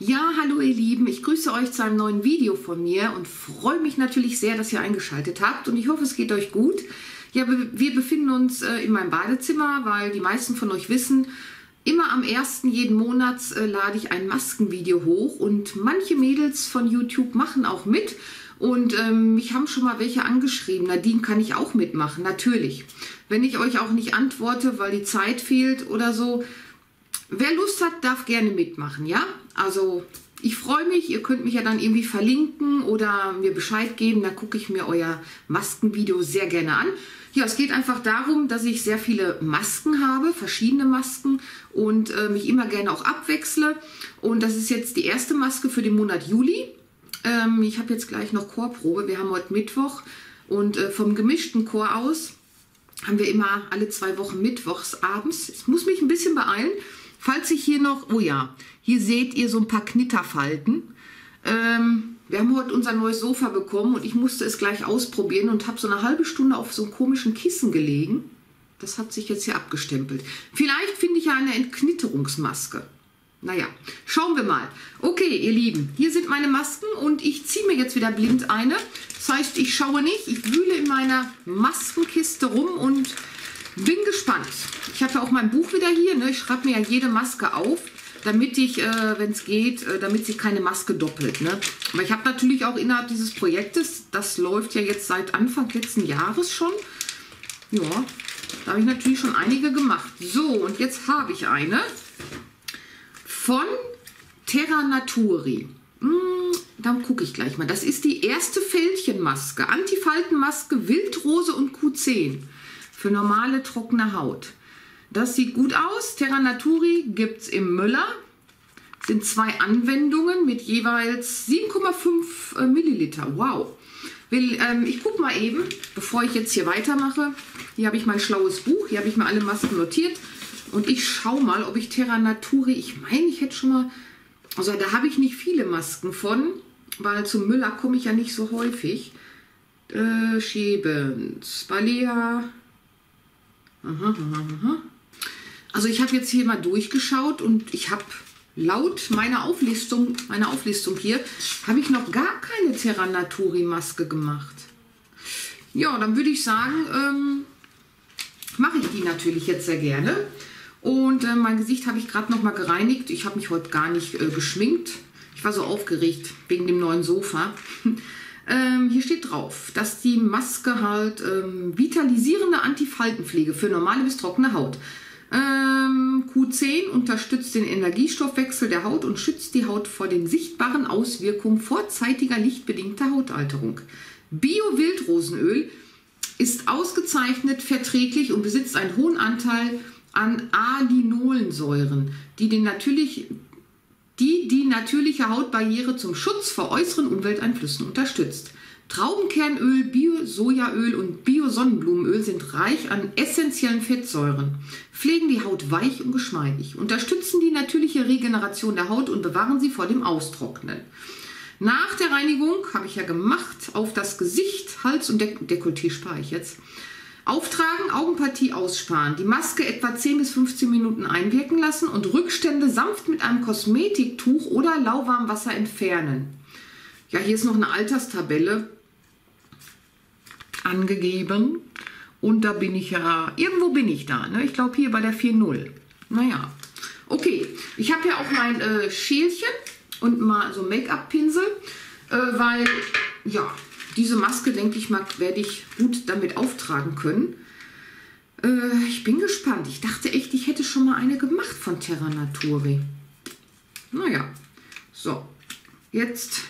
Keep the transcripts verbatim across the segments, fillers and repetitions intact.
Ja, hallo ihr Lieben, ich grüße euch zu einem neuen Video von mir und freue mich natürlich sehr, dass ihr eingeschaltet habt und ich hoffe, es geht euch gut. Ja, wir befinden uns in meinem Badezimmer, weil die meisten von euch wissen, immer am ersten jeden Monats lade ich ein Maskenvideo hoch und manche Mädels von YouTube machen auch mit und ähm, mich haben schon mal welche angeschrieben, Nadine, kann ich auch mitmachen, natürlich. Wenn ich euch auch nicht antworte, weil die Zeit fehlt oder so, wer Lust hat, darf gerne mitmachen, ja? Also ich freue mich, ihr könnt mich ja dann irgendwie verlinken oder mir Bescheid geben, dann gucke ich mir euer Maskenvideo sehr gerne an. Ja, es geht einfach darum, dass ich sehr viele Masken habe, verschiedene Masken und äh, mich immer gerne auch abwechsle. Und das ist jetzt die erste Maske für den Monat Juli. Ähm, ich habe jetzt gleich noch Chorprobe, wir haben heute Mittwoch und äh, vom gemischten Chor aus haben wir immer alle zwei Wochen mittwochs abends. Ich muss mich ein bisschen beeilen. Falls ich hier noch, oh ja, hier seht ihr so ein paar Knitterfalten. Ähm, wir haben heute unser neues Sofa bekommen und ich musste es gleich ausprobieren und habe so eine halbe Stunde auf so einem komischen Kissen gelegen. Das hat sich jetzt hier abgestempelt. Vielleicht finde ich ja eine Entknitterungsmaske. Naja, schauen wir mal. Okay, ihr Lieben, hier sind meine Masken und ich ziehe mir jetzt wieder blind eine. Das heißt, ich schaue nicht, ich wühle in meiner Maskenkiste rum und bin gespannt. Ich habe ja auch mein Buch wieder hier. Ne? Ich schreibe mir ja jede Maske auf, damit ich, äh, wenn es geht, äh, damit sich keine Maske doppelt. Ne? Aber ich habe natürlich auch innerhalb dieses Projektes, das läuft ja jetzt seit Anfang letzten Jahres schon. Ja, da habe ich natürlich schon einige gemacht. So, und jetzt habe ich eine von Terra Naturi. Hm, dann gucke ich gleich mal. Das ist die erste Fältchenmaske, Antifaltenmaske, Wildrose und Q zehn. Für normale, trockene Haut. Das sieht gut aus. Terra Naturi gibt es im Müller. Sind zwei Anwendungen mit jeweils sieben Komma fünf Milliliter. Wow. Will, ähm, ich gucke mal eben, bevor ich jetzt hier weitermache. Hier habe ich mein schlaues Buch. Hier habe ich mir alle Masken notiert. Und ich schaue mal, ob ich Terra Naturi... Ich meine, ich hätte schon mal... Also da habe ich nicht viele Masken von, weil zum Müller komme ich ja nicht so häufig. Äh, Schäbens, Balea... Aha, aha, aha. Also ich habe jetzt hier mal durchgeschaut und ich habe laut meiner Auflistung, meiner Auflistung hier, habe ich noch gar keine Terra Naturi Maske gemacht. Ja, dann würde ich sagen, ähm, mache ich die natürlich jetzt sehr gerne. Und äh, mein Gesicht habe ich gerade noch mal gereinigt. Ich habe mich heute gar nicht äh, geschminkt. Ich war so aufgeregt wegen dem neuen Sofa. Ähm, hier steht drauf, dass die Maske halt ähm, vitalisierende Antifaltenpflege für normale bis trockene Haut. Ähm, Q zehn unterstützt den Energiestoffwechsel der Haut und schützt die Haut vor den sichtbaren Auswirkungen vorzeitiger lichtbedingter Hautalterung. Bio-Wildrosenöl ist ausgezeichnet verträglich und besitzt einen hohen Anteil an Alinolensäuren, die den natürlich... die die natürliche Hautbarriere zum Schutz vor äußeren Umwelteinflüssen unterstützt. Traubenkernöl, Bio-Sojaöl und Bio-Sonnenblumenöl sind reich an essentiellen Fettsäuren, pflegen die Haut weich und geschmeidig, unterstützen die natürliche Regeneration der Haut und bewahren sie vor dem Austrocknen. Nach der Reinigung, habe ich ja gemacht, auf das Gesicht, Hals und Dek Dekolleté spare ich jetzt, auftragen, Augenpartie aussparen, die Maske etwa zehn bis fünfzehn Minuten einwirken lassen und Rückstände sanft mit einem Kosmetiktuch oder lauwarmem Wasser entfernen. Ja, hier ist noch eine Alterstabelle angegeben und da bin ich ja, irgendwo bin ich da, ne? Ich glaube hier bei der vier null. Naja, okay, ich habe ja auch mein äh, Schälchen und mal so Make-up-Pinsel, äh, weil, ja... Diese Maske, denke ich mal, werde ich gut damit auftragen können. Äh, ich bin gespannt. Ich dachte echt, ich hätte schon mal eine gemacht von Terra Naturi. Naja, so. Jetzt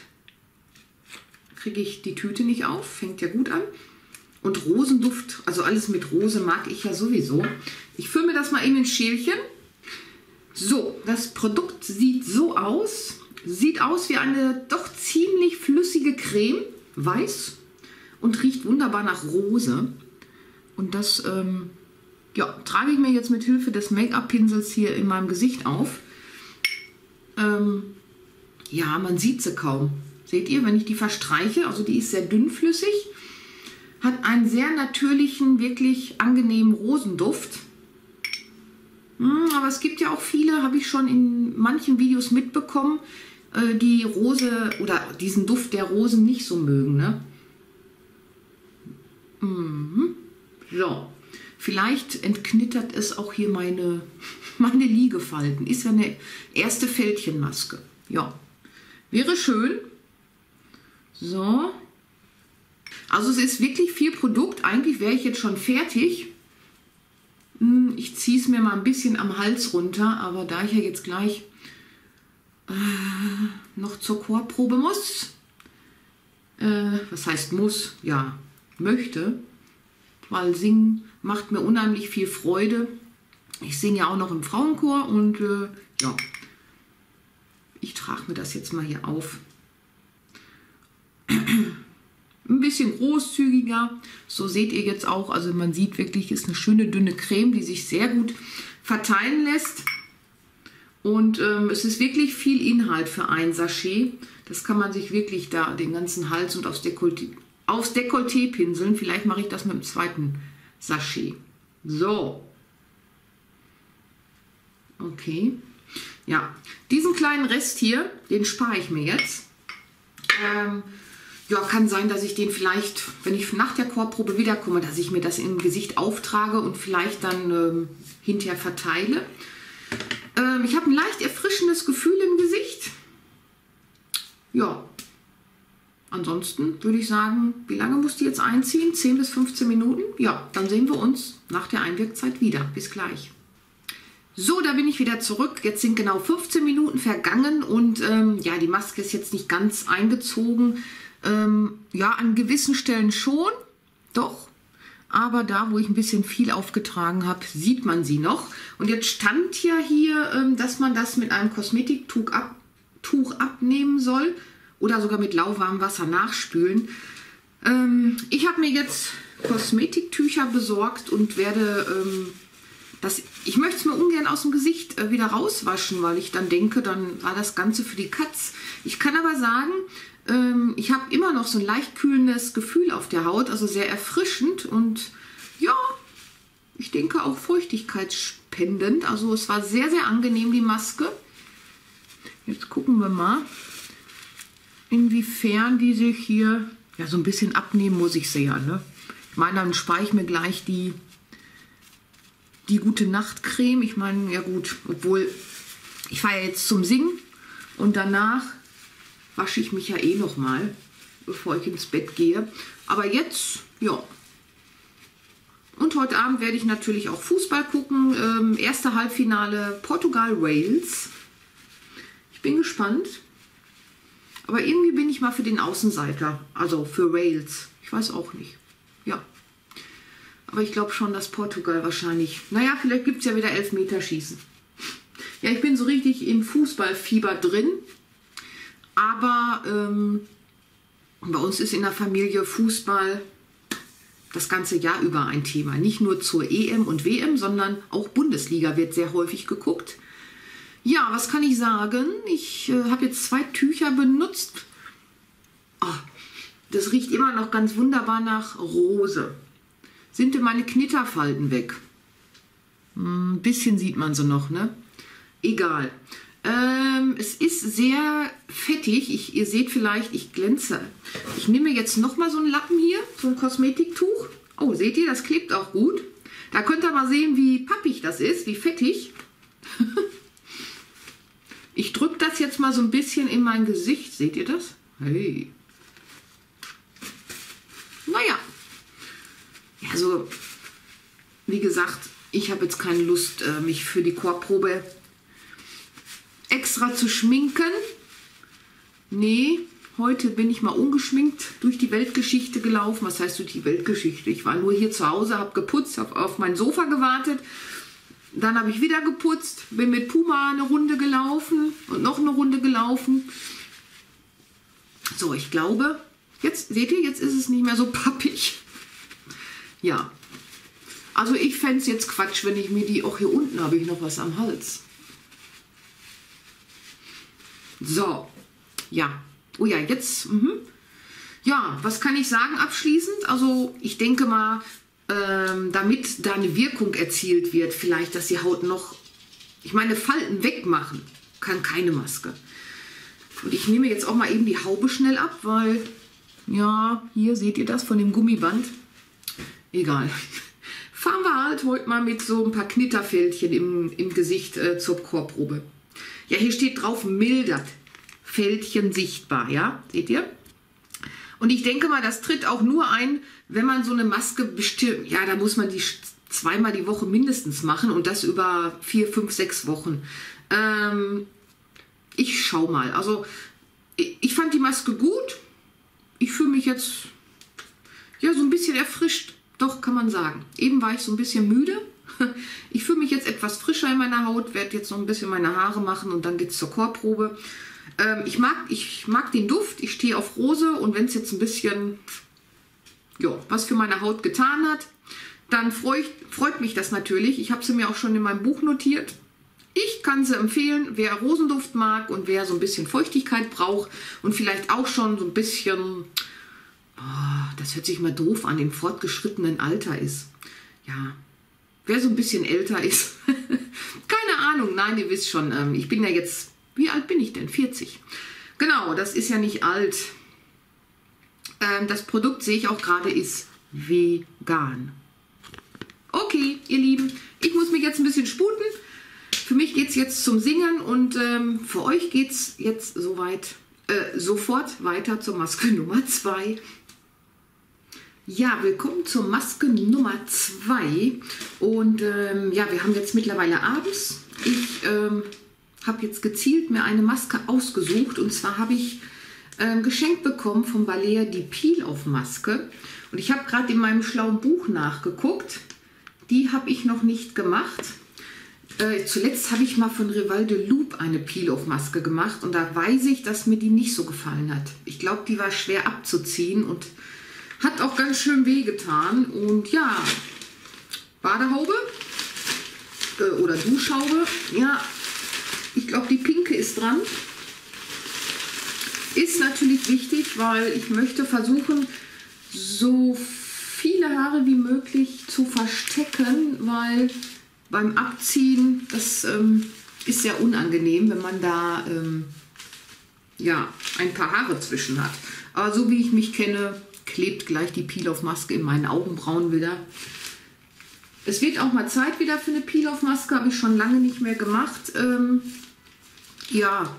kriege ich die Tüte nicht auf. Fängt ja gut an. Und Rosenduft, also alles mit Rose mag ich ja sowieso. Ich fülle mir das mal eben in ein Schälchen. So, das Produkt sieht so aus. Sieht aus wie eine doch ziemlich flüssige Creme. Weiß und riecht wunderbar nach Rose. Und das ähm, ja, trage ich mir jetzt mit Hilfe des Make-up-Pinsels hier in meinem Gesicht auf. Ähm, ja, man sieht sie kaum. Seht ihr, wenn ich die verstreiche, also die ist sehr dünnflüssig, hat einen sehr natürlichen, wirklich angenehmen Rosenduft. Hm, aber es gibt ja auch viele, habe ich schon in manchen Videos mitbekommen, äh, die Rose oder diesen Duft der Rosen nicht so mögen, ne? Mhm. So, vielleicht entknittert es auch hier meine, meine Liegefalten. Ist ja eine erste Fältchenmaske. Ja, wäre schön. So. Also es ist wirklich viel Produkt. Eigentlich wäre ich jetzt schon fertig. Ich ziehe es mir mal ein bisschen am Hals runter, aber da ich ja jetzt gleich äh, noch zur Chorprobe muss, äh, was heißt muss, ja, möchte, weil singen macht mir unheimlich viel Freude. Ich singe ja auch noch im Frauenchor und äh, ja, ich trage mir das jetzt mal hier auf. Ein bisschen großzügiger, so seht ihr jetzt auch, also man sieht wirklich, ist eine schöne dünne Creme, die sich sehr gut verteilen lässt. Und ähm, es ist wirklich viel Inhalt für ein Sachet. Das kann man sich wirklich da den ganzen Hals und aufs Dekolleté, aufs Dekolleté pinseln. Vielleicht mache ich das mit dem zweiten Sachet. So. Okay. Ja, diesen kleinen Rest hier, den spare ich mir jetzt. Ähm... Ja, kann sein, dass ich den vielleicht, wenn ich nach der Chorprobe wiederkomme, dass ich mir das im Gesicht auftrage und vielleicht dann ähm, hinterher verteile. Ähm, ich habe ein leicht erfrischendes Gefühl im Gesicht. Ja, ansonsten würde ich sagen, wie lange muss die jetzt einziehen? zehn bis fünfzehn Minuten? Ja, dann sehen wir uns nach der Einwirkzeit wieder. Bis gleich. So, da bin ich wieder zurück. Jetzt sind genau fünfzehn Minuten vergangen und ähm, ja, die Maske ist jetzt nicht ganz eingezogen. Ähm, ja, an gewissen Stellen schon, doch, aber da, wo ich ein bisschen viel aufgetragen habe, sieht man sie noch. Und jetzt stand ja hier, ähm, dass man das mit einem Kosmetiktuch ab, Tuch abnehmen soll oder sogar mit lauwarmem Wasser nachspülen. Ähm, ich habe mir jetzt Kosmetiktücher besorgt und werde ähm, das, ich möchte es mir ungern aus dem Gesicht äh, wieder rauswaschen, weil ich dann denke, dann war das Ganze für die Katz. Ich kann aber sagen, ich habe immer noch so ein leicht kühlendes Gefühl auf der Haut, also sehr erfrischend und ja, ich denke auch feuchtigkeitsspendend. Also es war sehr, sehr angenehm, die Maske. Jetzt gucken wir mal, inwiefern die sich hier, ja, so ein bisschen abnehmen muss ich sie ja, ne? Ich meine, dann spare ich mir gleich die, die Gute-Nacht-Creme. Ich meine, ja gut, obwohl, ich fahre ja jetzt zum Singen und danach wasche ich mich ja eh noch mal, bevor ich ins Bett gehe. Aber jetzt, ja. Und heute Abend werde ich natürlich auch Fußball gucken. Ähm, erste Halbfinale Portugal-Wales. Ich bin gespannt. Aber irgendwie bin ich mal für den Außenseiter. Also für Wales. Ich weiß auch nicht. Ja. Aber ich glaube schon, dass Portugal wahrscheinlich... Naja, vielleicht gibt es ja wieder Elfmeterschießen. Ja, ich bin so richtig im Fußballfieber drin. Aber ähm, bei uns ist in der Familie Fußball das ganze Jahr über ein Thema. Nicht nur zur E M und W M, sondern auch Bundesliga wird sehr häufig geguckt. Ja, was kann ich sagen? Ich äh, habe jetzt zwei Tücher benutzt. Oh, das riecht immer noch ganz wunderbar nach Rose. Sind denn meine Knitterfalten weg? Ein mm, bisschen sieht man sie noch, ne? Egal. Ähm, es ist sehr fettig. Ich, ihr seht vielleicht, ich glänze. Ich nehme jetzt nochmal so einen Lappen hier, so ein Kosmetiktuch. Oh, seht ihr, das klebt auch gut. Da könnt ihr mal sehen, wie pappig das ist, wie fettig. Ich drücke das jetzt mal so ein bisschen in mein Gesicht. Seht ihr das? Hey. Naja. Also, wie gesagt, ich habe jetzt keine Lust, mich für die Chorprobe extra zu schminken. Nee, heute bin ich mal ungeschminkt durch die Weltgeschichte gelaufen. Was heißt durch die Weltgeschichte? Ich war nur hier zu Hause, habe geputzt, habe auf mein Sofa gewartet. Dann habe ich wieder geputzt, bin mit Puma eine Runde gelaufen und noch eine Runde gelaufen. So, ich glaube, jetzt seht ihr, jetzt ist es nicht mehr so pappig. Ja, also ich fände es jetzt Quatsch, wenn ich mir die, auch hier unten habe ich noch was am Hals. So, ja. Oh ja, jetzt. Mhm. Ja, was kann ich sagen abschließend? Also ich denke mal, ähm, damit da eine Wirkung erzielt wird, vielleicht, dass die Haut noch, ich meine, Falten wegmachen kann keine Maske. Und ich nehme jetzt auch mal eben die Haube schnell ab, weil, ja, hier seht ihr das von dem Gummiband. Egal. Fahren wir halt heute mal mit so ein paar Knitterfältchen im, im Gesicht äh, zur Chorprobe. Ja, hier steht drauf, mildert. Fältchen sichtbar, ja? Seht ihr? Und ich denke mal, das tritt auch nur ein, wenn man so eine Maske bestimmt. Ja, da muss man die zweimal die Woche mindestens machen und das über vier, fünf, sechs Wochen. Ähm, ich schau mal. Also, ich, ich fand die Maske gut. Ich fühle mich jetzt ja so ein bisschen erfrischt. Doch, kann man sagen. Eben war ich so ein bisschen müde. Ich fühle mich jetzt etwas frischer in meiner Haut, werde jetzt noch ein bisschen meine Haare machen und dann geht es zur Chorprobe. Ähm, ich, mag, ich mag den Duft, ich stehe auf Rose und wenn es jetzt ein bisschen jo, was für meine Haut getan hat, dann freut, freut mich das natürlich. Ich habe sie mir auch schon in meinem Buch notiert. Ich kann sie empfehlen, wer Rosenduft mag und wer so ein bisschen Feuchtigkeit braucht und vielleicht auch schon so ein bisschen, oh, das hört sich mal doof an, im fortgeschrittenen Alter ist. Ja, wer so ein bisschen älter ist. Keine Ahnung, nein, ihr wisst schon, ähm, ich bin ja jetzt, wie alt bin ich denn? vierzig. Genau, das ist ja nicht alt. Ähm, das Produkt, sehe ich auch gerade, ist vegan. Okay, ihr Lieben, ich muss mich jetzt ein bisschen sputen. Für mich geht es jetzt zum Singen und ähm, für euch geht es jetzt soweit, äh, sofort weiter zur Maske Nummer zwei. Ja, willkommen zur Maske Nummer zwei. Und ähm, ja, wir haben jetzt mittlerweile abends. Ich ähm, habe jetzt gezielt mir eine Maske ausgesucht. Und zwar habe ich ähm, geschenkt bekommen von Balea die Peel-Off-Maske. Und ich habe gerade in meinem schlauen Buch nachgeguckt. Die habe ich noch nicht gemacht. Äh, zuletzt habe ich mal von Rival de Loop eine Peel-Off-Maske gemacht. Und da weiß ich, dass mir die nicht so gefallen hat. Ich glaube, die war schwer abzuziehen und hat auch ganz schön weh getan. Und ja, Badehaube äh, oder Duschhaube. Ja, ich glaube, die pinke ist dran. Ist natürlich wichtig, weil ich möchte versuchen, so viele Haare wie möglich zu verstecken, weil beim Abziehen, das ähm, ist sehr unangenehm, wenn man da ähm, ja, ein paar Haare zwischen hat. Aber so wie ich mich kenne, klebt gleich die Peel-Off-Maske in meinen Augenbrauen wieder. Es wird auch mal Zeit wieder für eine Peel-Off-Maske, habe ich schon lange nicht mehr gemacht. Ähm, ja,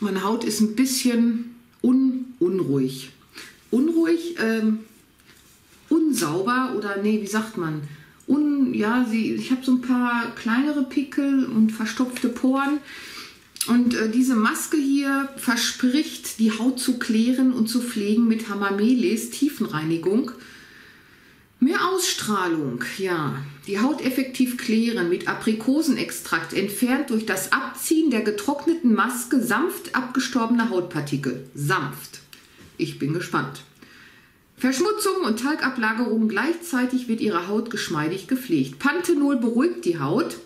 meine Haut ist ein bisschen un unruhig. Unruhig, ähm, unsauber oder nee, wie sagt man? Un ja, sie, ich habe so ein paar kleinere Pickel und verstopfte Poren. Und äh, diese Maske hier verspricht, die Haut zu klären und zu pflegen mit Hamamelis, Tiefenreinigung. Mehr Ausstrahlung, ja. Die Haut effektiv klären mit Aprikosenextrakt, entfernt durch das Abziehen der getrockneten Maske sanft abgestorbener Hautpartikel. Sanft. Ich bin gespannt. Verschmutzung und Talgablagerung gleichzeitig wird ihre Haut geschmeidig gepflegt. Panthenol beruhigt die Haut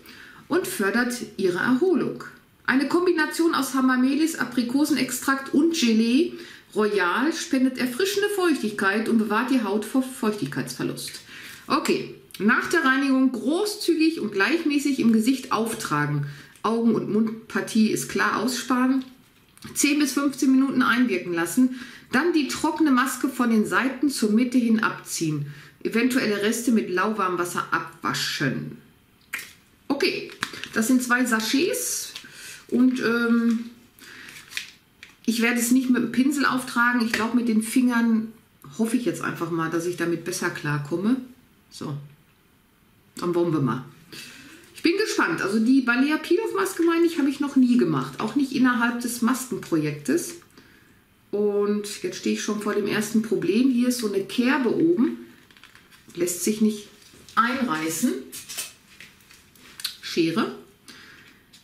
und fördert ihre Erholung. Eine Kombination aus Hamamelis, Aprikosenextrakt und Gelee Royal spendet erfrischende Feuchtigkeit und bewahrt die Haut vor Feuchtigkeitsverlust. Okay, nach der Reinigung großzügig und gleichmäßig im Gesicht auftragen. Augen- und Mundpartie ist klar aussparen. zehn bis fünfzehn Minuten einwirken lassen. Dann die trockene Maske von den Seiten zur Mitte hin abziehen. Eventuelle Reste mit lauwarmem Wasser abwaschen. Okay, das sind zwei Sachets. Und ähm, ich werde es nicht mit dem Pinsel auftragen. Ich glaube, mit den Fingern hoffe ich jetzt einfach mal, dass ich damit besser klarkomme. So, dann wollen wir mal. Ich bin gespannt. Also die Balea Peel-Off-Maske, meine ich, habe ich noch nie gemacht. Auch nicht innerhalb des Maskenprojektes. Und jetzt stehe ich schon vor dem ersten Problem. Hier ist so eine Kerbe oben. Lässt sich nicht einreißen. Schere.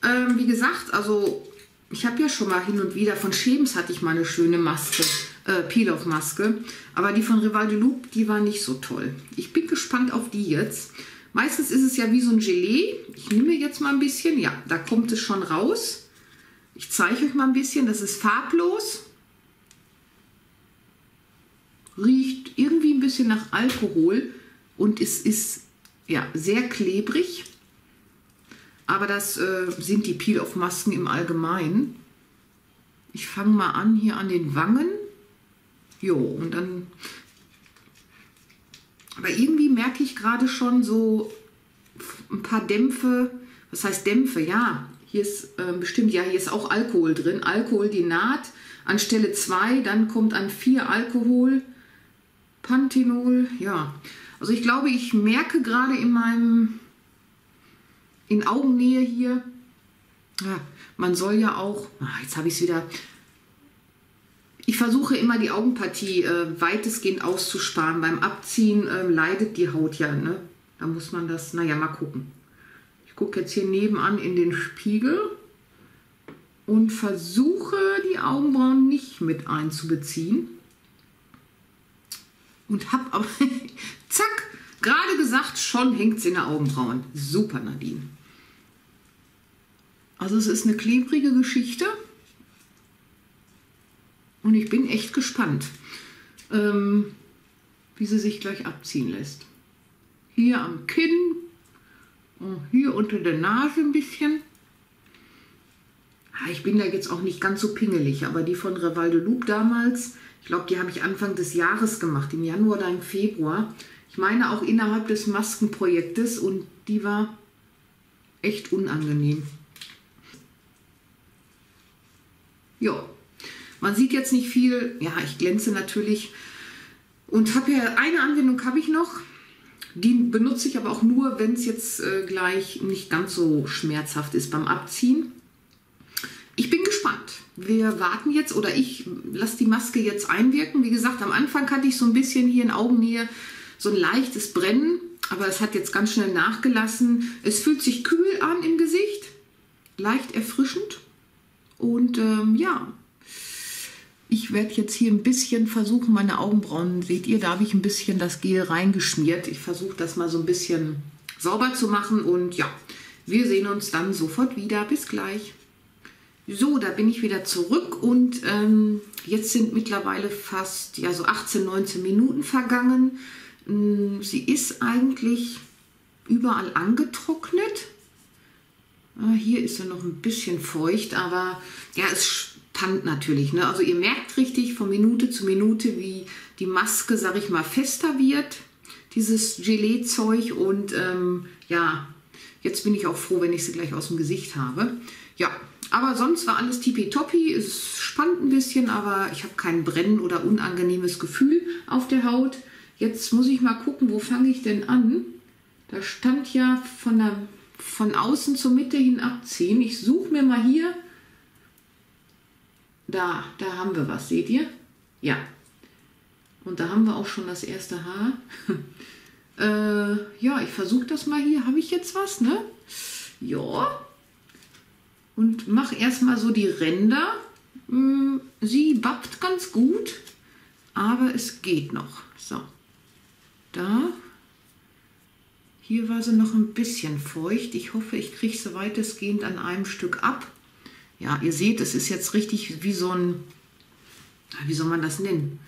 Ähm, wie gesagt, also ich habe ja schon mal hin und wieder, von Schems hatte ich mal eine schöne Maske, äh, Peel-Off-Maske, aber die von Rival de Loop, die war nicht so toll. Ich bin gespannt auf die jetzt. Meistens ist es ja wie so ein Gelee. Ich nehme jetzt mal ein bisschen, ja, da kommt es schon raus. Ich zeige euch mal ein bisschen, das ist farblos. Riecht irgendwie ein bisschen nach Alkohol und es ist ja sehr klebrig. Aber das äh, sind die Peel-Off-Masken im Allgemeinen. Ich fange mal an hier an den Wangen. Jo, und dann... Aber irgendwie merke ich gerade schon so ein paar Dämpfe. Was heißt Dämpfe? Ja, hier ist ähm, bestimmt, ja, hier ist auch Alkohol drin. Alkoholdinat an Stelle zwei, dann kommt an vier Alkohol, Panthenol, ja. Also ich glaube, ich merke gerade in meinem, in Augennähe hier, ja, man soll ja auch, ach, jetzt habe ich es wieder, ich versuche immer die Augenpartie äh, weitestgehend auszusparen. Beim Abziehen äh, leidet die Haut ja, ne? Da muss man das, naja, mal gucken. Ich gucke jetzt hier nebenan in den Spiegel und versuche die Augenbrauen nicht mit einzubeziehen. Und hab aber, zack, gerade gesagt, schon hängt es in der Augenbrauen. Super, Nadine. Also es ist eine klebrige Geschichte. Und ich bin echt gespannt, ähm, wie sie sich gleich abziehen lässt. Hier am Kinn und hier unter der Nase ein bisschen. Ich bin da jetzt auch nicht ganz so pingelig, aber die von Rival de Loop damals, ich glaube, die habe ich Anfang des Jahres gemacht, im Januar oder im Februar. Ich meine auch innerhalb des Maskenprojektes und die war echt unangenehm. Ja. Man sieht jetzt nicht viel, ja, ich glänze natürlich und habe ja eine Anwendung habe ich noch, die benutze ich aber auch nur, wenn es jetzt äh, gleich nicht ganz so schmerzhaft ist beim Abziehen. Ich bin gespannt. Wir warten jetzt oder ich lasse die Maske jetzt einwirken. Wie gesagt, am Anfang hatte ich so ein bisschen hier in Augennähe so ein leichtes Brennen, aber es hat jetzt ganz schnell nachgelassen. Es fühlt sich kühl an im Gesicht, leicht erfrischend und ähm, ja. Ich werde jetzt hier ein bisschen versuchen, meine Augenbrauen, seht ihr, da habe ich ein bisschen das Gel reingeschmiert. Ich versuche das mal so ein bisschen sauber zu machen und ja, wir sehen uns dann sofort wieder. Bis gleich. So, da bin ich wieder zurück und ähm, jetzt sind mittlerweile fast ja, so achtzehn, neunzehn Minuten vergangen. Ähm, sie ist eigentlich überall angetrocknet. Äh, hier ist sie noch ein bisschen feucht, aber ja, es natürlich, ne? Also ihr merkt richtig von Minute zu Minute, wie die Maske, sag ich mal, fester wird, dieses Gelee-Zeug und ähm, ja, jetzt bin ich auch froh, wenn ich sie gleich aus dem Gesicht habe. Ja, aber sonst war alles tippitoppi, es spannt ein bisschen, aber ich habe kein Brennen oder unangenehmes Gefühl auf der Haut. Jetzt muss ich mal gucken, wo fange ich denn an? Da stand ja von, der, von außen zur Mitte hin abziehen. Ich suche mir mal hier. Da, da haben wir was, seht ihr? Ja. Und da haben wir auch schon das erste Haar. äh, ja, ich versuche das mal hier. Habe ich jetzt was, ne? Ja. Und mache erstmal so die Ränder. Sie bappt ganz gut, aber es geht noch. So. Da. Hier war sie noch ein bisschen feucht. Ich hoffe, ich kriege sie weitestgehend an einem Stück ab. Ja, ihr seht, es ist jetzt richtig wie so ein, wie soll man das nennen,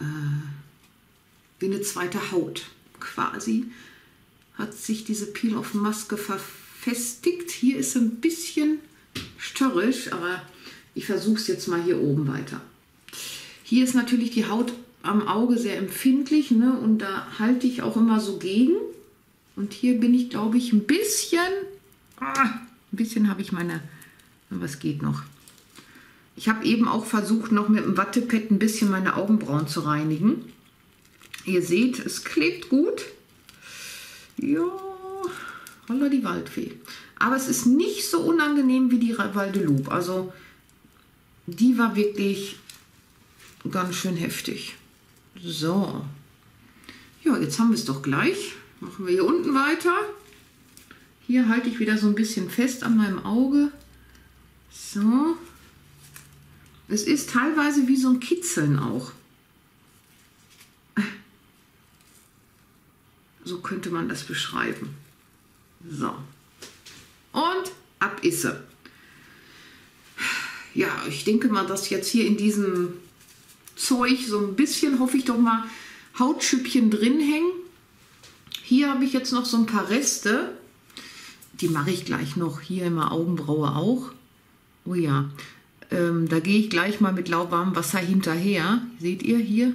äh, wie eine zweite Haut quasi, hat sich diese Peel-Off-Maske verfestigt. Hier ist ein bisschen störrisch, aber ich versuche es jetzt mal hier oben weiter. Hier ist natürlich die Haut am Auge sehr empfindlich, ne? Und da halte ich auch immer so gegen. Und hier bin ich, glaube ich, ein bisschen, ah, ein bisschen habe ich meine... Was geht noch? Ich habe eben auch versucht, noch mit dem Wattepad ein bisschen meine Augenbrauen zu reinigen. Ihr seht, es klebt gut. Ja, holla die Waldfee. Aber es ist nicht so unangenehm wie die Rival de Loop. Also die war wirklich ganz schön heftig. So. Ja, jetzt haben wir es doch gleich. Machen wir hier unten weiter. Hier halte ich wieder so ein bisschen fest an meinem Auge. So, es ist teilweise wie so ein Kitzeln auch. So könnte man das beschreiben. So, und ab ist sie. Ja, ich denke mal, dass jetzt hier in diesem Zeug so ein bisschen, hoffe ich doch mal, Hautschüppchen drin hängen. Hier habe ich jetzt noch so ein paar Reste. Die mache ich gleich noch. Hier in der Augenbraue auch. Oh ja, Ähm, da gehe ich gleich mal mit lauwarmem Wasser hinterher. Seht ihr hier?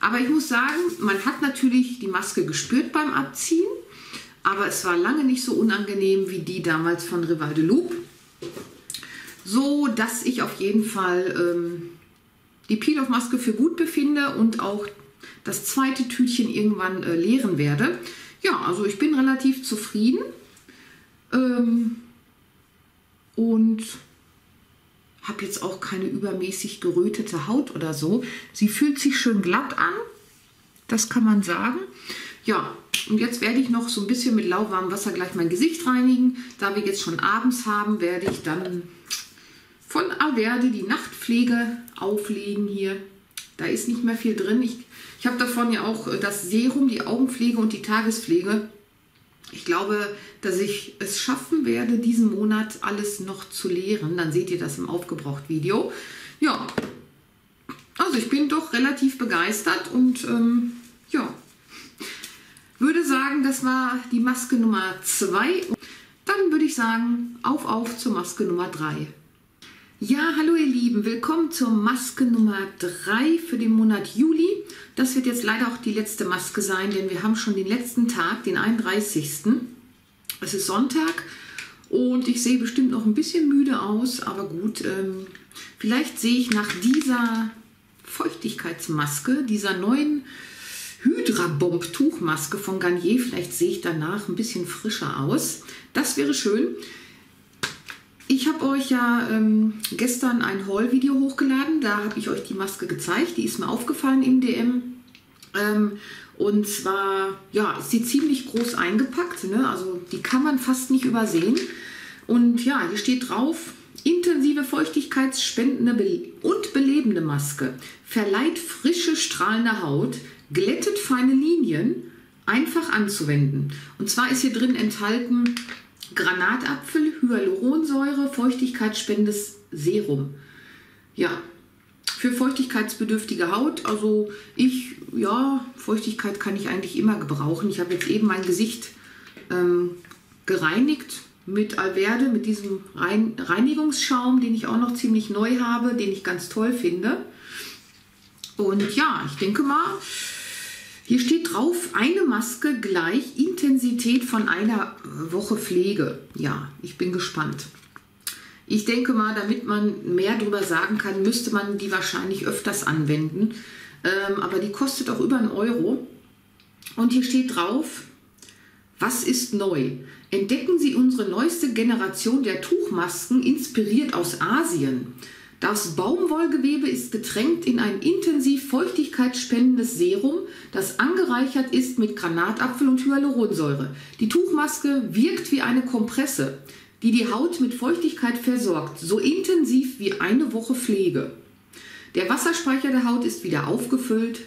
Aber ich muss sagen, man hat natürlich die Maske gespürt beim Abziehen, aber es war lange nicht so unangenehm wie die damals von Rival de Loop. So, dass ich auf jeden Fall ähm, die Peel-Off-Maske für gut befinde und auch das zweite Tütchen irgendwann äh, leeren werde. Ja, also ich bin relativ zufrieden ähm, und habe jetzt auch keine übermäßig gerötete Haut oder so. Sie fühlt sich schön glatt an, das kann man sagen. Ja, und jetzt werde ich noch so ein bisschen mit lauwarmem Wasser gleich mein Gesicht reinigen. Da wir jetzt schon abends haben, werde ich dann von Alverde die Nachtpflege auflegen hier. Da ist nicht mehr viel drin. Ich, ich habe davon ja auch das Serum, die Augenpflege und die Tagespflege. Ich glaube, dass ich es schaffen werde, diesen Monat alles noch zu leeren. Dann seht ihr das im Aufgebraucht-Video. Ja, also ich bin doch relativ begeistert und ähm, ja, würde sagen, das war die Maske Nummer zwei. Dann würde ich sagen, auf, auf zur Maske Nummer drei. Ja, hallo ihr Lieben, willkommen zur Maske Nummer drei für den Monat Juli. Das wird jetzt leider auch die letzte Maske sein, denn wir haben schon den letzten Tag, den einunddreißigsten Es ist Sonntag und ich sehe bestimmt noch ein bisschen müde aus, aber gut, ähm, vielleicht sehe ich nach dieser Feuchtigkeitsmaske, dieser neuen Hydra-Bomb-Tuchmaske von Garnier, vielleicht sehe ich danach ein bisschen frischer aus. Das wäre schön. Ich habe euch ja ähm, gestern ein Haul-Video hochgeladen, da habe ich euch die Maske gezeigt, die ist mir aufgefallen im D M. Ähm, und zwar, ja, ist sie ziemlich groß eingepackt, ne? Also die kann man fast nicht übersehen. Und ja, hier steht drauf, intensive feuchtigkeitsspendende und belebende Maske, verleiht frische, strahlende Haut, glättet feine Linien, einfach anzuwenden. Und zwar ist hier drin enthalten Granatapfel, Hyaluronsäure, feuchtigkeitsspendendes Serum. Ja, für feuchtigkeitsbedürftige Haut, also ich, ja, Feuchtigkeit kann ich eigentlich immer gebrauchen. Ich habe jetzt eben mein Gesicht ähm, gereinigt mit Alverde, mit diesem Rein Reinigungsschaum, den ich auch noch ziemlich neu habe, den ich ganz toll finde. Und ja, ich denke mal, hier steht drauf, eine Maske gleich Intensität von einer Woche Pflege. Ja, ich bin gespannt. Ich denke mal, damit man mehr darüber sagen kann, müsste man die wahrscheinlich öfters anwenden. Ähm, aber die kostet auch über einen Euro. Und hier steht drauf, was ist neu? Entdecken Sie unsere neueste Generation der Tuchmasken, inspiriert aus Asien. Das Baumwollgewebe ist getränkt in ein intensiv feuchtigkeitsspendendes Serum, das angereichert ist mit Granatapfel und Hyaluronsäure. Die Tuchmaske wirkt wie eine Kompresse, die die Haut mit Feuchtigkeit versorgt, so intensiv wie eine Woche Pflege. Der Wasserspeicher der Haut ist wieder aufgefüllt.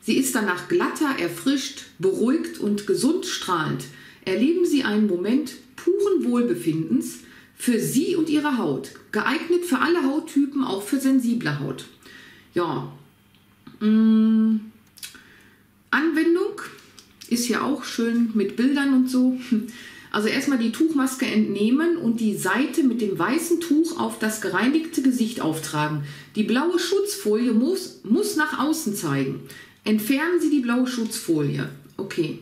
Sie ist danach glatter, erfrischt, beruhigt und gesund strahlend. Erleben Sie einen Moment puren Wohlbefindens, für Sie und Ihre Haut. Geeignet für alle Hauttypen, auch für sensible Haut. Ja. Mh. Anwendung ist hier auch schön mit Bildern und so. Also erstmal die Tuchmaske entnehmen und die Seite mit dem weißen Tuch auf das gereinigte Gesicht auftragen. Die blaue Schutzfolie muss, muss nach außen zeigen. Entfernen Sie die blaue Schutzfolie. Okay.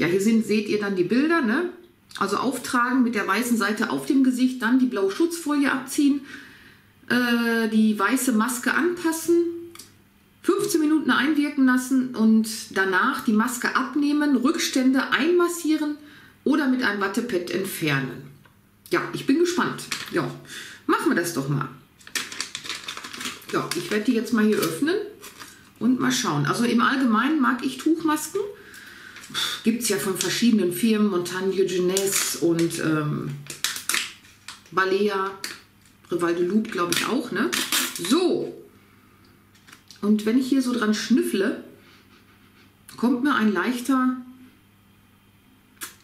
Ja, hier sind, seht ihr dann die Bilder, ne? Also auftragen mit der weißen Seite auf dem Gesicht, dann die blaue Schutzfolie abziehen, äh, die weiße Maske anpassen, fünfzehn Minuten einwirken lassen und danach die Maske abnehmen, Rückstände einmassieren oder mit einem Wattepad entfernen. Ja, ich bin gespannt. Ja, machen wir das doch mal. Ja, ich werde die jetzt mal hier öffnen und mal schauen. Also im Allgemeinen mag ich Tuchmasken. Gibt es ja von verschiedenen Firmen, Montagne Jeunesse und ähm, Balea, Rival de Loop, glaube ich auch, ne? So, und wenn ich hier so dran schnüffle, kommt mir ein leichter,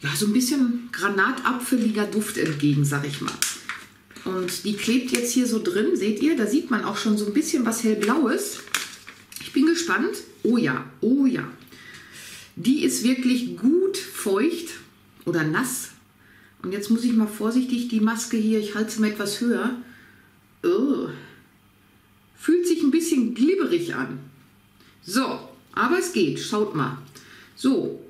ja, so ein bisschen granatapfeliger Duft entgegen, sag ich mal. Und die klebt jetzt hier so drin, seht ihr? Da sieht man auch schon so ein bisschen was Hellblaues. Ich bin gespannt. Oh ja, oh ja. Die ist wirklich gut feucht oder nass. Und jetzt muss ich mal vorsichtig die Maske hier, ich halte sie mal etwas höher, an. So, aber es geht, schaut mal. So,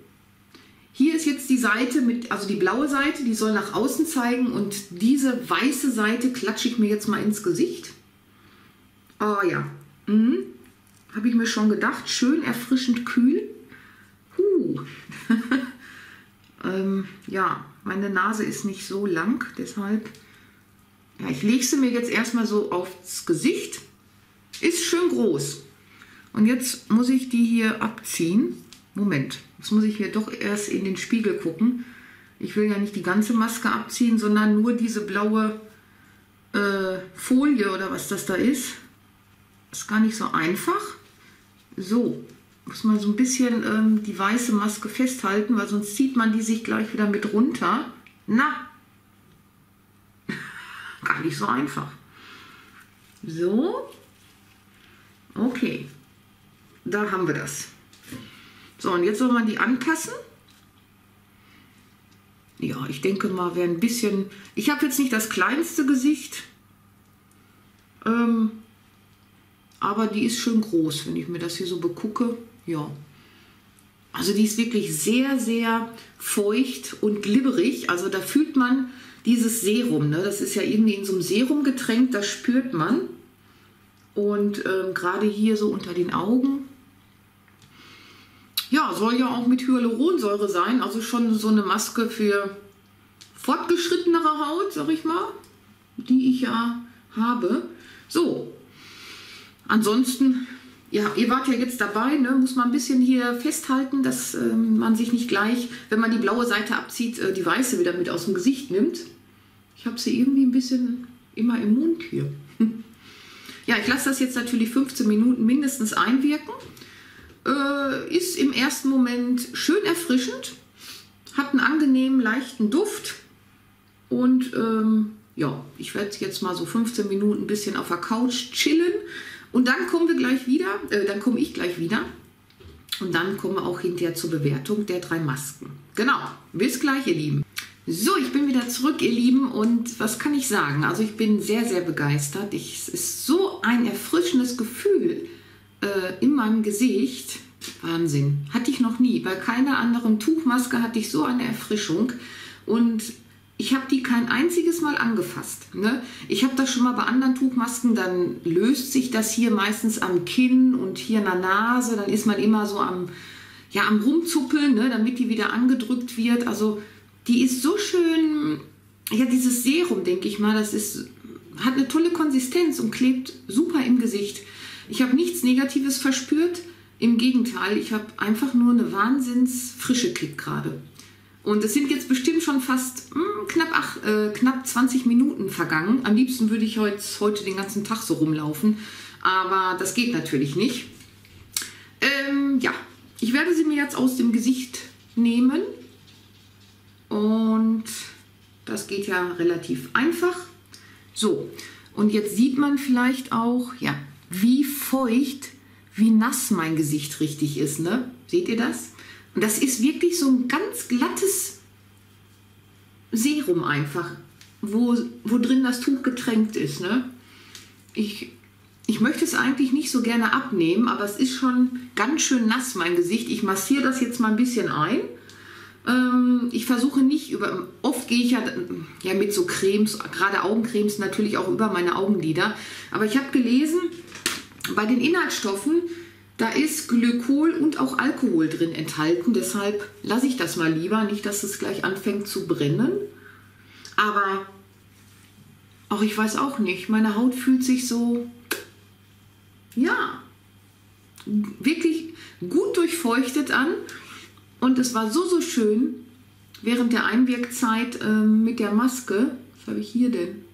hier ist jetzt die Seite, mit, also die blaue Seite, die soll nach außen zeigen und diese weiße Seite klatsche ich mir jetzt mal ins Gesicht. Oh ja, mhm. Habe ich mir schon gedacht, schön erfrischend kühl. Huh. ähm, ja, meine Nase ist nicht so lang, deshalb... Ja, ich lege sie mir jetzt erstmal so aufs Gesicht. Ist schön groß. Und jetzt muss ich die hier abziehen. Moment, jetzt muss ich hier doch erst in den Spiegel gucken. Ich will ja nicht die ganze Maske abziehen, sondern nur diese blaue äh, Folie oder was das da ist. Ist gar nicht so einfach. So, muss man so ein bisschen ähm, die weiße Maske festhalten, weil sonst zieht man die sich gleich wieder mit runter. Na, gar nicht so einfach. So, okay, da haben wir das. So, und jetzt soll man die anpassen. Ja, ich denke mal, wäre ein bisschen... Ich habe jetzt nicht das kleinste Gesicht, ähm, aber die ist schön groß, wenn ich mir das hier so begucke. Ja, also die ist wirklich sehr, sehr feucht und glibberig. Also da fühlt man dieses Serum, ne? Das ist ja irgendwie in so einem Serum getränkt, das spürt man. Und ähm, gerade hier so unter den Augen. Ja, soll ja auch mit Hyaluronsäure sein, also schon so eine Maske für fortgeschrittenere Haut, sag ich mal, die ich ja habe. So, ansonsten, ja, ihr wart ja jetzt dabei, ne? Muss man ein bisschen hier festhalten, dass ähm, man sich nicht gleich, wenn man die blaue Seite abzieht, äh, die weiße wieder mit aus dem Gesicht nimmt. Ich habe sie irgendwie ein bisschen immer im Mund hier. Ja, ich lasse das jetzt natürlich fünfzehn Minuten mindestens einwirken. Ist im ersten Moment schön erfrischend, hat einen angenehmen, leichten Duft und ähm, ja, ich werde jetzt mal so fünfzehn Minuten ein bisschen auf der Couch chillen und dann kommen wir gleich wieder, äh, dann komme ich gleich wieder und dann kommen wir auch hinterher zur Bewertung der drei Masken. Genau, bis gleich, ihr Lieben. So, ich bin wieder zurück, ihr Lieben, und was kann ich sagen? Also ich bin sehr, sehr begeistert. Ich, es ist so ein erfrischendes Gefühl in meinem Gesicht, Wahnsinn, hatte ich noch nie. Bei keiner anderen Tuchmaske hatte ich so eine Erfrischung und ich habe die kein einziges Mal angefasst. Ne? Ich habe das schon mal bei anderen Tuchmasken, dann löst sich das hier meistens am Kinn und hier an der Nase, dann ist man immer so am, ja, am Rumzuppeln, ne? Damit die wieder angedrückt wird. Also die ist so schön, ja, dieses Serum, denke ich mal, das ist, hat eine tolle Konsistenz und klebt super im Gesicht. Ich habe nichts Negatives verspürt, im Gegenteil, ich habe einfach nur eine Wahnsinnsfrische Kick gerade. Und es sind jetzt bestimmt schon fast mh, knapp, ach, äh, knapp zwanzig Minuten vergangen. Am liebsten würde ich heute, heute den ganzen Tag so rumlaufen, aber das geht natürlich nicht. Ähm, ja, ich werde sie mir jetzt aus dem Gesicht nehmen und das geht ja relativ einfach. So, und jetzt sieht man vielleicht auch, ja, wie feucht, wie nass mein Gesicht richtig ist, ne? Seht ihr das? Und das ist wirklich so ein ganz glattes Serum einfach, wo, wo drin das Tuch getränkt ist, ne? Ich, ich möchte es eigentlich nicht so gerne abnehmen, aber es ist schon ganz schön nass, mein Gesicht. Ich massiere das jetzt mal ein bisschen ein. Ich versuche nicht über, oft gehe ich ja, ja mit so Cremes, gerade Augencremes natürlich auch über meine Augenlider, aber ich habe gelesen, bei den Inhaltsstoffen, da ist Glykol und auch Alkohol drin enthalten, deshalb lasse ich das mal lieber, nicht, dass es gleich anfängt zu brennen, aber auch ich weiß auch nicht, meine Haut fühlt sich so, ja, wirklich gut durchfeuchtet an. Und es war so, so schön, während der Einwirkzeit äh, mit der Maske. Was habe ich hier denn?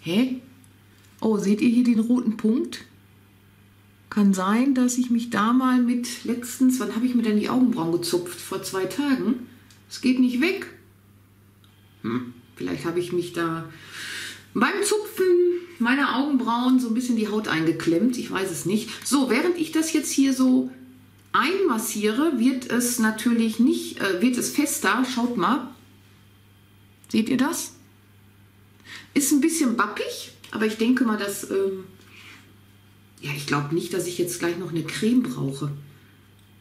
Hä? Oh, seht ihr hier den roten Punkt? Kann sein, dass ich mich da mal mit letztens, wann habe ich mir denn die Augenbrauen gezupft? Vor zwei Tagen. Es geht nicht weg. Hm, vielleicht habe ich mich da beim Zupfen meiner Augenbrauen so ein bisschen die Haut eingeklemmt. Ich weiß es nicht. So, während ich das jetzt hier so... einmassiere, wird es natürlich nicht, äh, wird es fester, schaut mal, seht ihr das? Ist ein bisschen bappig, aber ich denke mal, das ähm, Ja, ich glaube nicht, dass ich jetzt gleich noch eine Creme brauche.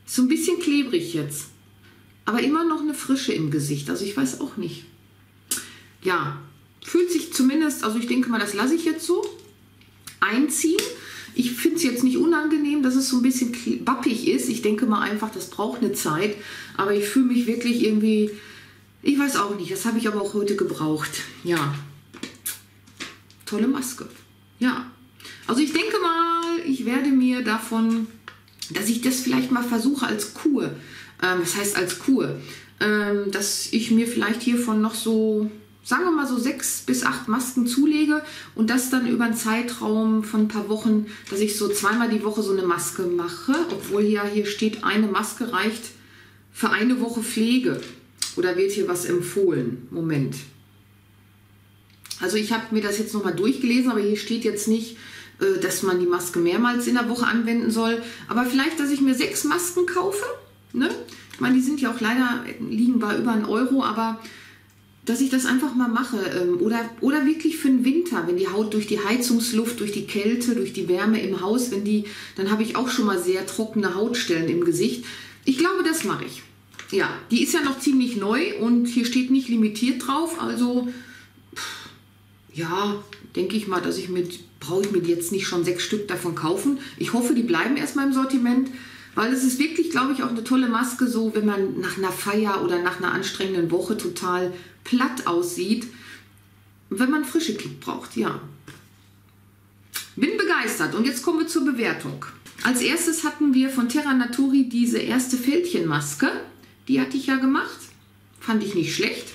Ist so ein bisschen klebrig jetzt. Aber immer noch eine Frische im Gesicht. Also ich weiß auch nicht. Ja, fühlt sich zumindest, also ich denke mal, das lasse ich jetzt so einziehen. Ich finde es jetzt nicht unangenehm, dass es so ein bisschen bappig ist. Ich denke mal einfach, das braucht eine Zeit. Aber ich fühle mich wirklich irgendwie, ich weiß auch nicht, das habe ich aber auch heute gebraucht. Ja, tolle Maske. Ja, also ich denke mal, ich werde mir davon, dass ich das vielleicht mal versuche als Kur. Ähm, das heißt als Kur, ähm, dass ich mir vielleicht hiervon noch so, sagen wir mal so sechs bis acht Masken zulege und das dann über einen Zeitraum von ein paar Wochen, dass ich so zweimal die Woche so eine Maske mache, obwohl ja hier steht, eine Maske reicht für eine Woche Pflege. Oder wird hier was empfohlen? Moment. Also ich habe mir das jetzt nochmal durchgelesen, aber hier steht jetzt nicht, dass man die Maske mehrmals in der Woche anwenden soll. Aber vielleicht, dass ich mir sechs Masken kaufe. Ne? Ich meine, die sind ja auch leider, liegen bei über einen Euro, aber dass ich das einfach mal mache. Oder, oder wirklich für den Winter, wenn die Haut durch die Heizungsluft, durch die Kälte, durch die Wärme im Haus, wenn die, dann habe ich auch schon mal sehr trockene Hautstellen im Gesicht. Ich glaube, das mache ich. Ja, die ist ja noch ziemlich neu und hier steht nicht limitiert drauf, also pff, ja, denke ich mal, dass ich mir, brauche ich mir jetzt nicht schon sechs Stück davon kaufen. Ich hoffe, die bleiben erstmal im Sortiment, weil es ist wirklich, glaube ich, auch eine tolle Maske, so wenn man nach einer Feier oder nach einer anstrengenden Woche total platt aussieht, wenn man frische Kick braucht, ja. Bin begeistert und jetzt kommen wir zur Bewertung. Als erstes hatten wir von Terra Naturi diese erste Fältchenmaske. Die hatte ich ja gemacht, fand ich nicht schlecht.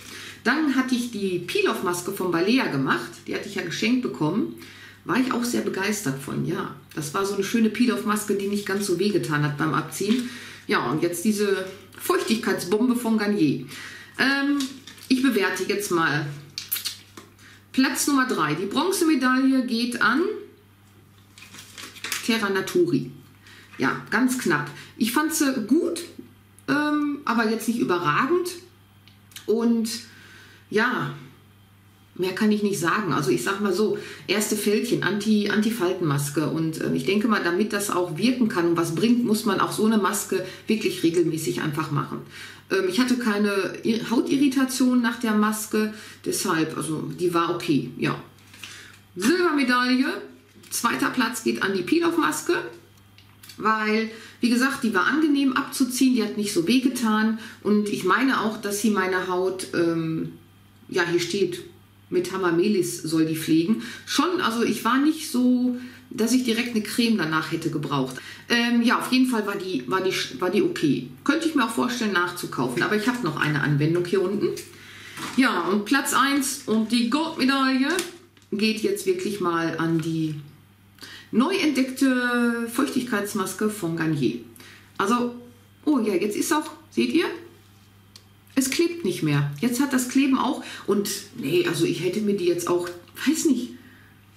Dann hatte ich die Peel-Off-Maske von Balea gemacht, die hatte ich ja geschenkt bekommen. War ich auch sehr begeistert von, ja. Das war so eine schöne Peel-Off-Maske, die nicht ganz so wehgetan hat beim Abziehen. Ja, und jetzt diese Feuchtigkeitsbombe von Garnier. Ähm, ich bewerte jetzt mal Platz Nummer drei. Die Bronzemedaille geht an Terra Naturi. Ja, ganz knapp. Ich fand sie gut. Ähm, aber jetzt nicht überragend und ja, mehr kann ich nicht sagen. Also ich sag mal so, erste Fältchen, Anti, Anti-Faltenmaske und ähm, ich denke mal, damit das auch wirken kann und was bringt, muss man auch so eine Maske wirklich regelmäßig einfach machen. Ähm, ich hatte keine Hautirritation nach der Maske, deshalb, also die war okay, ja. Silbermedaille, zweiter Platz geht an die Peel-Off-Maske. Weil, wie gesagt, die war angenehm abzuziehen, die hat nicht so wehgetan und ich meine auch, dass sie meine Haut, ähm, ja hier steht, mit Hamamelis soll die pflegen. Schon, also ich war nicht so, dass ich direkt eine Creme danach hätte gebraucht. Ähm, ja, auf jeden Fall war die, war, die, war die okay. Könnte ich mir auch vorstellen nachzukaufen, aber ich habe noch eine Anwendung hier unten. Ja, und Platz eins und die Goldmedaille geht jetzt wirklich mal an die neu entdeckte Feuchtigkeitsmaske von Garnier. Also, oh ja, jetzt ist auch, seht ihr, es klebt nicht mehr. Jetzt hat das Kleben auch, und nee, also ich hätte mir die jetzt auch, weiß nicht,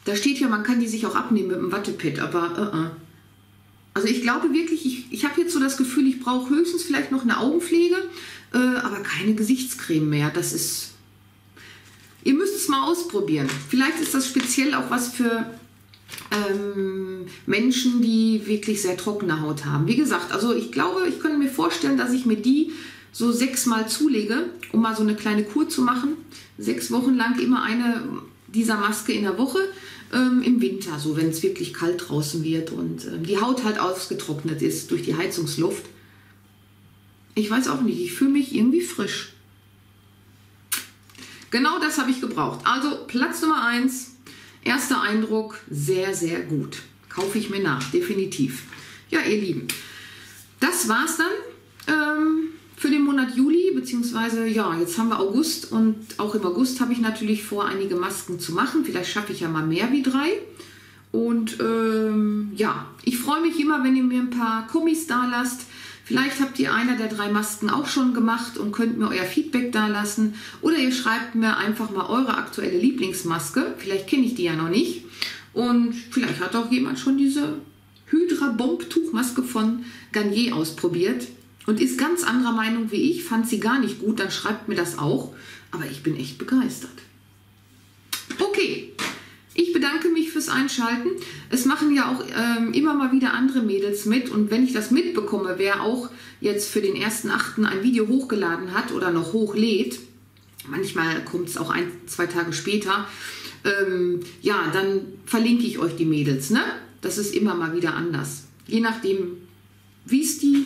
da steht ja, man kann die sich auch abnehmen mit einem Wattepad, aber uh-uh. Also ich glaube wirklich, ich, ich habe jetzt so das Gefühl, ich brauche höchstens vielleicht noch eine Augenpflege, äh, aber keine Gesichtscreme mehr, das ist, ihr müsst es mal ausprobieren. Vielleicht ist das speziell auch was für Ähm, Menschen, die wirklich sehr trockene Haut haben. Wie gesagt, also ich glaube, ich könnte mir vorstellen, dass ich mir die so sechsmal zulege, um mal so eine kleine Kur zu machen. Sechs Wochen lang immer eine dieser Maske in der Woche, ähm, im Winter, so wenn es wirklich kalt draußen wird und ähm, die Haut halt ausgetrocknet ist durch die Heizungsluft. Ich weiß auch nicht, ich fühle mich irgendwie frisch. Genau das habe ich gebraucht. Also Platz Nummer eins. Erster Eindruck, sehr, sehr gut. Kaufe ich mir nach, definitiv. Ja, ihr Lieben, das war's dann ähm, für den Monat Juli, beziehungsweise, ja, jetzt haben wir August und auch im August habe ich natürlich vor, einige Masken zu machen. Vielleicht schaffe ich ja mal mehr wie drei. Und ähm, ja, ich freue mich immer, wenn ihr mir ein paar Kommis da lasst. Vielleicht habt ihr einer der drei Masken auch schon gemacht und könnt mir euer Feedback dalassen. Oder ihr schreibt mir einfach mal eure aktuelle Lieblingsmaske. Vielleicht kenne ich die ja noch nicht. Und vielleicht hat auch jemand schon diese Hydra-Bomb-Tuchmaske von Garnier ausprobiert und ist ganz anderer Meinung wie ich. Fand sie gar nicht gut, dann schreibt mir das auch. Aber ich bin echt begeistert. Okay, ich bedanke mich fürs Mädels einschalten. Es machen ja auch ähm, immer mal wieder andere Mädels mit. Und wenn ich das mitbekomme, wer auch jetzt für den ersten achten ein Video hochgeladen hat oder noch hochlädt, manchmal kommt es auch ein, zwei Tage später, ähm, ja, dann verlinke ich euch die Mädels, ne? Das ist immer mal wieder anders. Je nachdem, wie es die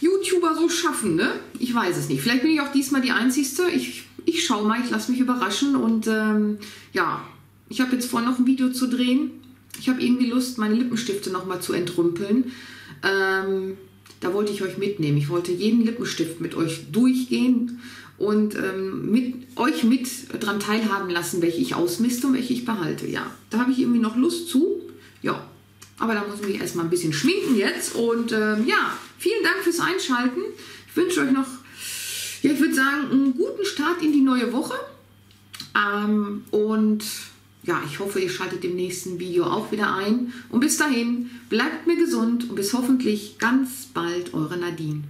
YouTuber so schaffen, ne? Ich weiß es nicht. Vielleicht bin ich auch diesmal die Einzigste. Ich, ich schaue mal, ich lasse mich überraschen. Und ähm, ja, ich habe jetzt vor, noch ein Video zu drehen. Ich habe irgendwie Lust, meine Lippenstifte nochmal zu entrümpeln. Ähm, da wollte ich euch mitnehmen. Ich wollte jeden Lippenstift mit euch durchgehen und ähm, mit, euch mit dran teilhaben lassen, welche ich ausmiste und welche ich behalte. Ja, da habe ich irgendwie noch Lust zu. Ja, aber da muss ich mich erstmal ein bisschen schminken jetzt. Und ähm, ja, vielen Dank fürs Einschalten. Ich wünsche euch noch, ja, ich würde sagen, einen guten Start in die neue Woche. Ähm, und ja, ich hoffe, ihr schaltet im nächsten Video auch wieder ein. Und bis dahin, bleibt mir gesund und bis hoffentlich ganz bald, eure Nadine.